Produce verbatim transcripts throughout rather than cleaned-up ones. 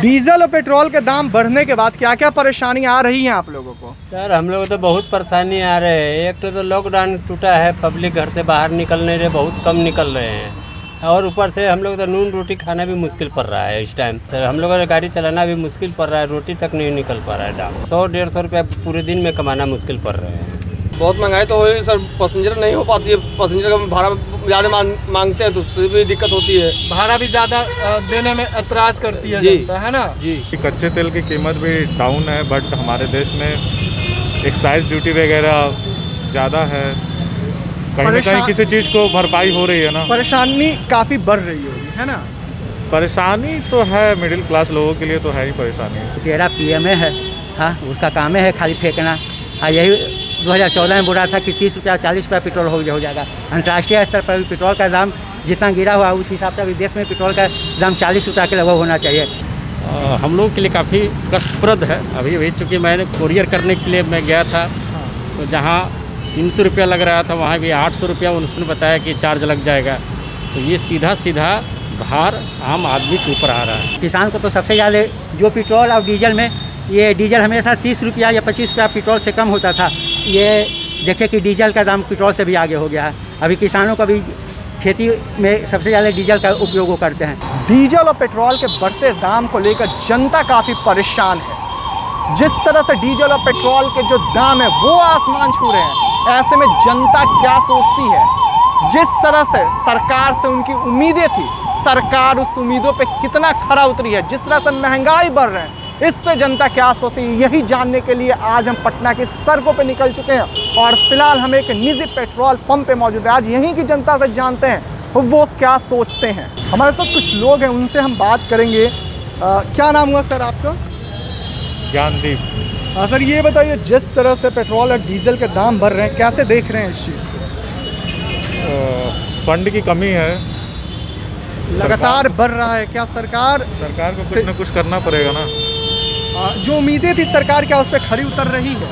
Diesel और petrol के दाम बढ़ने के बाद क्या क्या परेशानी आ रही है आप लोगों को? सर हम लोग तो बहुत परेशानी आ रहे हैं। एक तो, तो लॉकडाउन टूटा है, पब्लिक घर से बाहर निकल नहीं रहे, बहुत कम निकल रहे हैं, और ऊपर से हम लोग तो नून रोटी खाना भी मुश्किल पड़ रहा है इस टाइम। सर हम लोगों को गाड़ी चलाना भी मुश्किल पड़ रहा है, रोटी तक नहीं निकल पा रहा है। दाम सौ डेढ़ सौ रुपया पूरे दिन में कमाना मुश्किल पड़ रहा है। बहुत महंगाई तो हो रही है सर, पैसेंजर नहीं हो पाती है, पैसेंजर का भाड़ा ज़्यादा मांगते हैं तो उससे भी दिक्कत होती है, भाड़ा भी ज़्यादा देने में एतराज़ करती है जनता, है ना जी। कच्चे तेल की कीमत भी डाउन है, बट हमारे देश में एक्साइज ड्यूटी वगैरह ज़्यादा है, कहीं ना कहीं किसी चीज़ को भरपाई हो रही है ना। परेशानी काफ़ी बढ़ रही होगी, है ना? परेशानी तो है, मिडिल क्लास लोगों के लिए तो है ही परेशानी। टेढ़ा पी एम ए है, हाँ उसका काम है खाली फेंकना। हाँ यही दो हज़ार चौदह में बोला था कि तीस रुपया चालीस रुपया पेट्रोल हो हो जाएगा। अंतर्राष्ट्रीय स्तर पर भी पेट्रोल का दाम जितना गिरा हुआ उस हिसाब से अभी देश में पेट्रोल का दाम चालीस रुपया के लगभग होना चाहिए। आ, हम लोग के लिए काफ़ी कष्टप्रद है अभी अभी, चूँकि मैंने कोरियर करने के लिए मैं गया था तो जहाँ तीन सौ रुपया लग रहा था वहाँ भी आठ सौ रुपया उसने बताया कि चार्ज लग जाएगा, तो ये सीधा सीधा भार आम आदमी के ऊपर आ रहा है। किसान को तो सबसे ज़्यादा जो पेट्रोल और डीजल में, ये डीजल हमेशा तीस रुपया या पच्चीस रुपया पेट्रोल से कम होता था, ये देखिए कि डीजल का दाम पेट्रोल से भी आगे हो गया है। अभी किसानों का भी खेती में सबसे ज़्यादा डीजल का उपयोग करते हैं। डीजल और पेट्रोल के बढ़ते दाम को लेकर जनता काफ़ी परेशान है। जिस तरह से डीजल और पेट्रोल के जो दाम है वो आसमान छू रहे हैं, ऐसे में जनता क्या सोचती है? जिस तरह से सरकार से उनकी उम्मीदें थी, सरकार उस उम्मीदों पर कितना खरा उतरी है? जिस तरह से महंगाई बढ़ रहे हैं, इस पे जनता क्या सोचती है, यही जानने के लिए आज हम पटना की सड़कों पे निकल चुके हैं और फिलहाल हम एक निजी पेट्रोल पंप पे मौजूद है। आज यहीं की जनता से जानते हैं वो क्या सोचते हैं। हमारे साथ कुछ लोग हैं, उनसे हम बात करेंगे। आ, क्या नाम हुआ सर आपका? ज्ञानदीप। हाँ सर ये बताइए, जिस तरह से पेट्रोल और डीजल के दाम बढ़ रहे हैं, कैसे देख रहे हैं इस चीज़ को? फंड की कमी है, लगातार बढ़ रहा है। क्या सरकार सरकार को कुछ ना कुछ करना पड़ेगा ना? जो उम्मीदें थी सरकार, क्या उस पर खरी उतर रही है?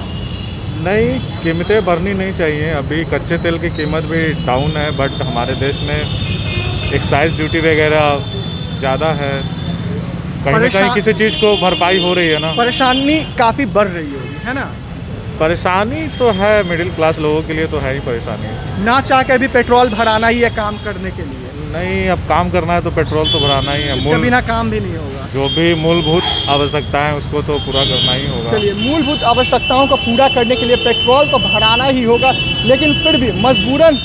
नहीं, कीमतें बढ़नी नहीं चाहिए। अभी कच्चे तेल की कीमत भी डाउन है, बट हमारे देश में एक्साइज ड्यूटी वगैरह ज़्यादा है, कहीं ना कहीं किसी चीज़ को भरपाई हो रही है ना। परेशानी काफ़ी बढ़ रही होगी, है ना? परेशानी तो है, मिडिल क्लास लोगों के लिए तो है ही परेशानी। ना चाह के भी पेट्रोल भराना ही है काम करने के लिए? नहीं, अब काम करना है तो पेट्रोल तो भराना ही है, इसके बिना काम भी नहीं होगा। जो भी मूलभूत आवश्यकताएं है उसको तो पूरा करना ही होगा। चलिए, मूलभूत आवश्यकताओं को पूरा करने के लिए पेट्रोल तो भराना ही होगा, लेकिन फिर भी मजबूरन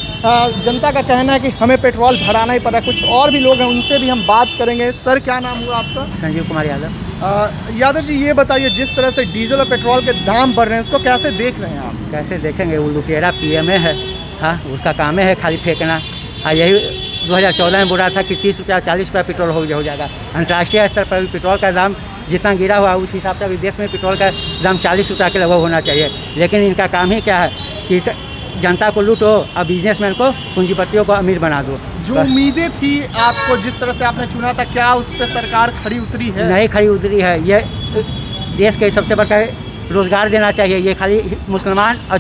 जनता का कहना है कि हमें पेट्रोल भराना ही पड़ा। कुछ और भी लोग हैं, उनसे भी हम बात करेंगे। सर क्या नाम हुआ आपका? संजीव कुमार यादव। यादव जी ये बताइए, जिस तरह से डीजल और पेट्रोल के दाम बढ़ रहे हैं, उसको कैसे देख रहे हैं आप? कैसे देखेंगे, वो लुटेरा पी एम ए है, हाँ उसका काम है खाली फेंकना। हाँ यही दो हज़ार चौदह में बोला था कि तीस रुपया चालीस रुपया पेट्रोल हो हो जाएगा। अंतर्राष्ट्रीय स्तर पर भी पेट्रोल का दाम जितना गिरा हुआ उस हिसाब से अभी देश में पेट्रोल का दाम चालीस रुपया के लगभग होना चाहिए। लेकिन इनका काम ही क्या है कि जनता को लूटो और बिजनेसमैन को, पूंजीपतियों को अमीर बना दो। जो उम्मीदें थी आपको, जिस तरह से आपने चुना था, क्या उस पर सरकार खरी उतरी है? नहीं खरी उतरी है। ये देश के सबसे बड़ा रोज़गार देना चाहिए, ये खाली मुसलमान और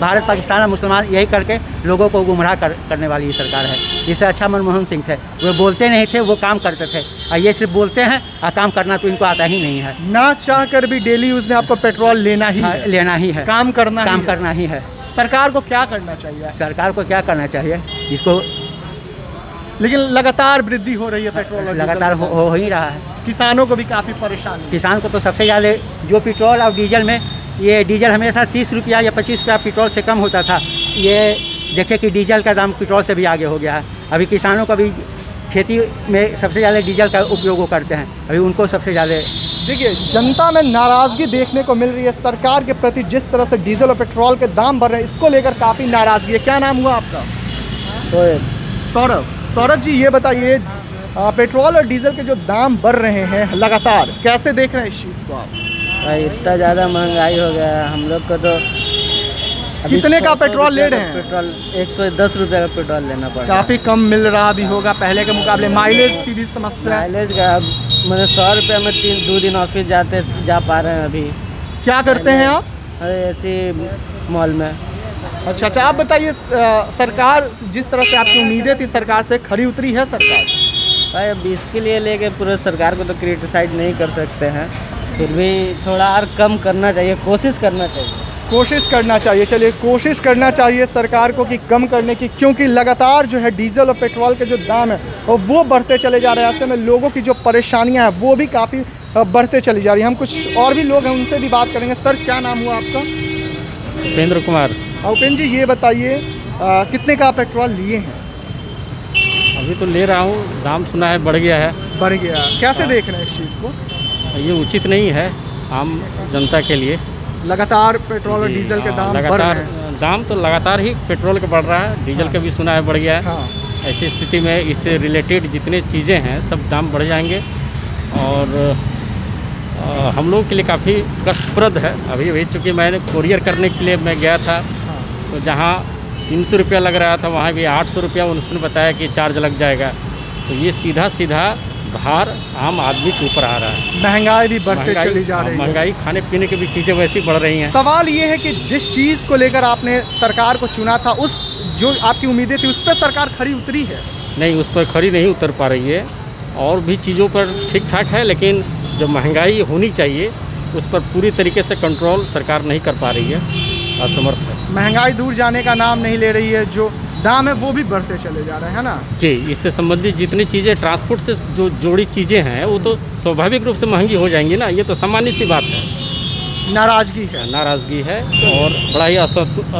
भारत पाकिस्तान और मुसलमान यही करके लोगों को गुमराह कर, करने वाली ये सरकार है। इससे अच्छा मनमोहन सिंह थे, वो बोलते नहीं थे, वो काम करते थे, और ये सिर्फ बोलते हैं और काम करना तो इनको आता ही नहीं है। ना चाह कर भी डेली उसने आपको पेट्रोल लेना ही है, लेना ही है, काम करना काम ही करना ही है। सरकार को क्या करना चाहिए? सरकार को क्या करना चाहिए इसको? लेकिन लगातार वृद्धि हो रही है पेट्रोल, लगातार हो ही रहा है। किसानों को भी काफ़ी परेशानी। किसान को तो सबसे ज़्यादा जो पेट्रोल और डीजल में, ये डीजल हमेशा तीस रुपया या पच्चीस रुपया पेट्रोल से कम होता था, ये देखिए कि डीजल का दाम पेट्रोल से भी आगे हो गया है। अभी किसानों का भी खेती में सबसे ज़्यादा डीजल का उपयोग करते हैं, अभी उनको सबसे ज़्यादा। देखिए जनता में नाराज़गी देखने को मिल रही है सरकार के प्रति, जिस तरह से डीजल और पेट्रोल के दाम बढ़ रहे हैं इसको लेकर काफ़ी नाराज़गी है। क्या नाम हुआ आपका? सोएब। सौरभ। सौरभ जी ये बताइए, पेट्रोल और डीजल के जो दाम बढ़ रहे हैं लगातार, कैसे देख रहे हैं इस चीज़ को आप? भाई इतना ज़्यादा महंगाई हो गया है, हम लोग को तो कितने का पेट्रोल ले रहे हैं? पेट्रोल एक सौ दस रुपये का पेट्रोल लेना पड़ा, काफ़ी कम मिल रहा भी होगा पहले के मुकाबले। माइलेज की भी समस्या? माइलेज का अब मैंने सौ रुपये में तीन दो दिन ऑफिस जाते जा पा रहे हैं। अभी क्या करते हैं आप? अरे ऐसी मॉल में। अच्छा अच्छा, आप बताइए सरकार, जिस तरह से आपकी उम्मीदें थी सरकार से, खरी उतरी है सरकार? भाई अब इसके लिए लेके पूरे सरकार को तो क्रिटिसाइज नहीं कर सकते हैं, फिर भी थोड़ा और कम करना चाहिए, कोशिश करना चाहिए कोशिश करना चाहिए चलिए कोशिश करना चाहिए सरकार को कि कम करने की, क्योंकि लगातार जो है डीजल और पेट्रोल के जो दाम है और वो बढ़ते चले जा रहे हैं। ऐसे में लोगों की जो परेशानियां हैं वो भी काफ़ी बढ़ते चली जा रही हैं। हम कुछ और भी लोग हैं उनसे भी बात करेंगे। सर क्या नाम हुआ आपका? उपेंद्र कुमार। उपेंद्र जी ये बताइए कितने का पेट्रोल लिए हैं? अभी तो ले रहा हूँ, दाम सुना है बढ़ गया है। बढ़ गया, कैसे देख रहे हैं इस चीज़ को? ये उचित नहीं है आम जनता के लिए। लगातार पेट्रोल और डीजल के दाम बढ़ रहे हैं। दाम तो लगातार ही पेट्रोल का बढ़ रहा है, डीजल हाँ। का भी सुना है बढ़ गया है। हाँ। ऐसी स्थिति में इससे रिलेटेड जितने चीज़ें हैं सब दाम बढ़ जाएंगे और आ, हम लोग के लिए काफ़ी कष्टप्रद है। अभी अभी चूँकि मैंने कोरियर करने के लिए मैं गया था हाँ। तो जहाँ तीन सौ रुपया लग रहा था वहाँ भी आठ सौ रुपया उन्होंने बताया कि चार्ज लग जाएगा। तो ये सीधा सीधा भार आम आदमी के ऊपर आ रहा है। महंगाई भी बढ़ते चली जा रही है। महंगाई, खाने पीने की भी चीज़ें वैसी बढ़ रही हैं। सवाल ये है कि जिस चीज़ को लेकर आपने सरकार को चुना था, उस जो आपकी उम्मीदें थी उस पर सरकार खरी उतरी है? नहीं, उस पर खरी नहीं उतर पा रही है। और भी चीज़ों पर ठीक ठाक है, लेकिन जो महंगाई होनी चाहिए उस पर पूरी तरीके से कंट्रोल सरकार नहीं कर पा रही है, असमर्थ है। महंगाई दूर जाने का नाम नहीं ले रही है, जो दाम है वो भी बढ़ते चले जा रहे हैं ना जी। इससे संबंधित जितनी चीज़ें ट्रांसपोर्ट से जो जुड़ी चीज़ें हैं वो तो स्वाभाविक रूप से महंगी हो जाएंगी ना, ये तो सामान्य सी बात है। नाराज़गी है, नाराज़गी है और बड़ा ही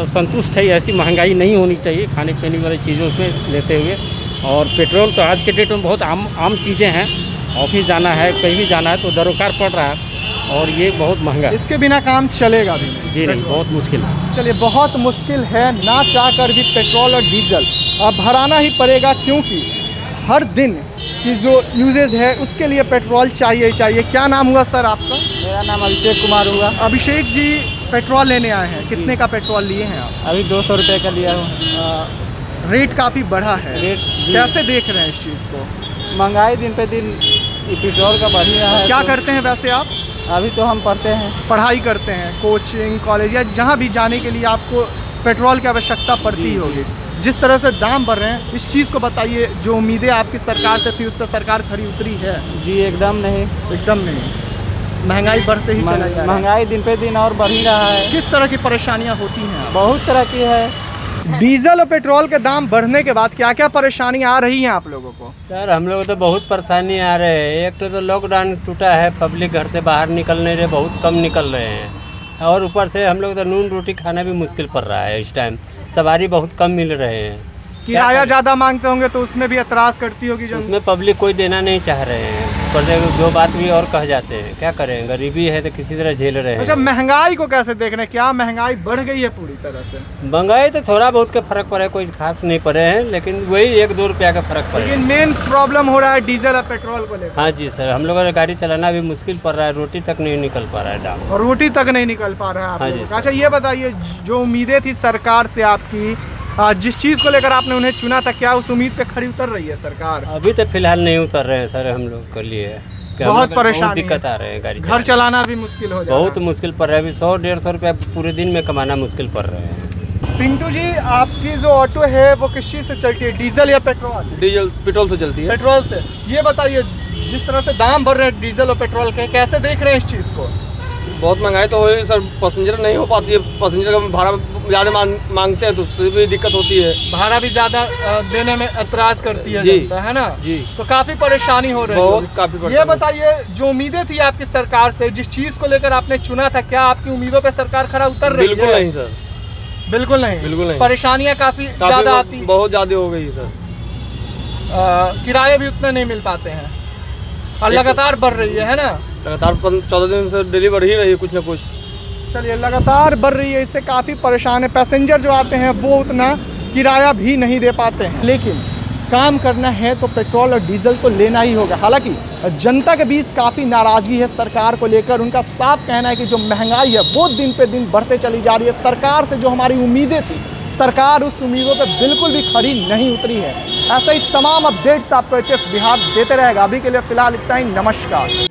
असंतुष्ट है। ऐसी महंगाई नहीं होनी चाहिए खाने पीने वाली चीज़ों पर लेते हुए। और पेट्रोल तो आज के डेट में बहुत आम आम चीज़ें हैं, ऑफिस जाना है, कहीं भी जाना है तो दरोकार पड़ रहा है और ये बहुत महंगा, इसके बिना काम चलेगा भी नहीं जी, नहीं बहुत मुश्किल है। चलिए बहुत मुश्किल है, ना चाहकर भी पेट्रोल और डीजल अब भराना ही पड़ेगा, क्योंकि हर दिन की जो यूजेज है उसके लिए पेट्रोल चाहिए चाहिए। क्या नाम हुआ सर आपका? मेरा नाम अभिषेक कुमार हुआ। अभिषेक जी पेट्रोल लेने आए हैं, कितने का पेट्रोल लिए हैं आप? अभी दो सौ रुपये का लिया हूँ। रेट काफ़ी बढ़ा है, रेट कैसे देख रहे हैं इस चीज़ को? महंगाई दिन पे दिन पेट्रोल का बढ़ रहा है। क्या करते हैं वैसे आप? अभी तो हम पढ़ते हैं, पढ़ाई करते हैं, कोचिंग कॉलेज या जहाँ भी जाने के लिए आपको पेट्रोल की आवश्यकता पड़ती होगी। जिस तरह से दाम बढ़ रहे हैं इस चीज़ को बताइए, जो उम्मीदें आपकी सरकार से थी उस पर सरकार खरी उतरी है? जी एकदम नहीं, एकदम नहीं। महंगाई बढ़ते ही चला जा रहा है। महंगाई दिन पे दिन और बढ़ ही रहा है। किस तरह की परेशानियाँ होती हैं? बहुत तरह की है। डीजल और पेट्रोल के दाम बढ़ने के बाद क्या क्या परेशानियाँ आ रही हैं आप लोगों को? सर हम लोग तो बहुत परेशानी आ रहे हैं। एक तो, तो लॉकडाउन टूटा है, पब्लिक घर से बाहर निकल नहीं रहे, बहुत कम निकल रहे हैं। और ऊपर से हम लोग तो नून रोटी खाना भी मुश्किल पड़ रहा है इस टाइम, सवारी बहुत कम मिल रहे हैं। किराया ज़्यादा मांगते होंगे तो उसमें भी एतराज़ करती होगी? जो उसमें पब्लिक कोई देना नहीं चाह रहे हैं, ऊपर से जो बात भी और कह जाते हैं। क्या करें, गरीबी है तो किसी तरह झेल रहे हैं। अच्छा महंगाई को कैसे देख रहे हैं, क्या महंगाई बढ़ गई है पूरी तरह से? महंगाई तो थोड़ा बहुत का फर्क पड़ा है, कोई खास नहीं पड़े हैं, लेकिन वही एक दो रुपया का फर्क पड़ा है। मेन प्रॉब्लम हो रहा है डीजल और पेट्रोल को लेकर। हाँ जी सर, हम लोगों को गाड़ी चलाना भी मुश्किल पड़ रहा है, रोटी तक नहीं निकल पा रहा है दाम, और रोटी तक नहीं निकल पा रहा है। अच्छा ये बताइए, जो उम्मीदें थी सरकार से आपकी, जिस चीज़ को लेकर आपने उन्हें चुना था, क्या उस उम्मीद पे खड़ी उतर रही है सरकार? अभी तो फिलहाल नहीं उतर रहे हैं सर, हम लोग के लिए बहुत परेशानी, दिक्कत आ रही है। गाड़ी घर चलाना भी मुश्किल हो जाए, बहुत मुश्किल पड़ रहा है। अभी सौ डेढ़ सौ रुपया पूरे दिन में कमाना मुश्किल पड़ रहा है। पिंटू जी आपकी जो ऑटो है वो किस चीज़ से चलती है, डीजल या पेट्रोल? डीजल, पेट्रोल से चलती है। पेट्रोल से। ये बताइए जिस तरह से दाम बढ़ रहे हैं डीजल और पेट्रोल के, कैसे देख रहे हैं इस चीज़ को? बहुत महंगाई तो हो रही है सर, पैसेंजर नहीं हो पाती है, पैसेंजर का भाड़ा ज़्यादा मांग, मांगते हैं तो उससे भी दिक्कत होती है, भाड़ा भी ज़्यादा देने में एतराज करती है जनता, है ना जी। तो काफ़ी परेशानी हो रही है, बहुत काफ़ी परेशानी। ये बताइए जो उम्मीदें थी आपकी सरकार से, जिस चीज़ को लेकर आपने चुना था, क्या आपकी उम्मीदों पर सरकार खरा उतर रही है? बिल्कुल नहीं सर, बिल्कुल नहीं, बिल्कुल नहीं। परेशानियाँ काफ़ी ज़्यादा आती हैं, बहुत ज़्यादा हो गई सर। किराए भी उतना नहीं मिल पाते हैं और लगातार बढ़ रही है, है ना, लगातार चौदह दिन से डेली बढ़ ही रही है कुछ ना कुछ। चलिए लगातार बढ़ रही है, इससे काफ़ी परेशान है। पैसेंजर जो आते हैं वो उतना किराया भी नहीं दे पाते हैं, लेकिन काम करना है तो पेट्रोल और डीजल को लेना ही होगा। हालांकि जनता के बीच काफ़ी नाराज़गी है सरकार को लेकर, उनका साफ कहना है कि जो महंगाई है वो दिन पे दिन बढ़ते चली जा रही है। सरकार से जो हमारी उम्मीदें थी सरकार उस उम्मीदों पर बिल्कुल भी खरी नहीं उतरी है। ऐसे ही तमाम अपडेट्स आपको एच एस बिहार देते रहेगा। अभी के लिए फ़िलहाल इतना ही, नमस्कार।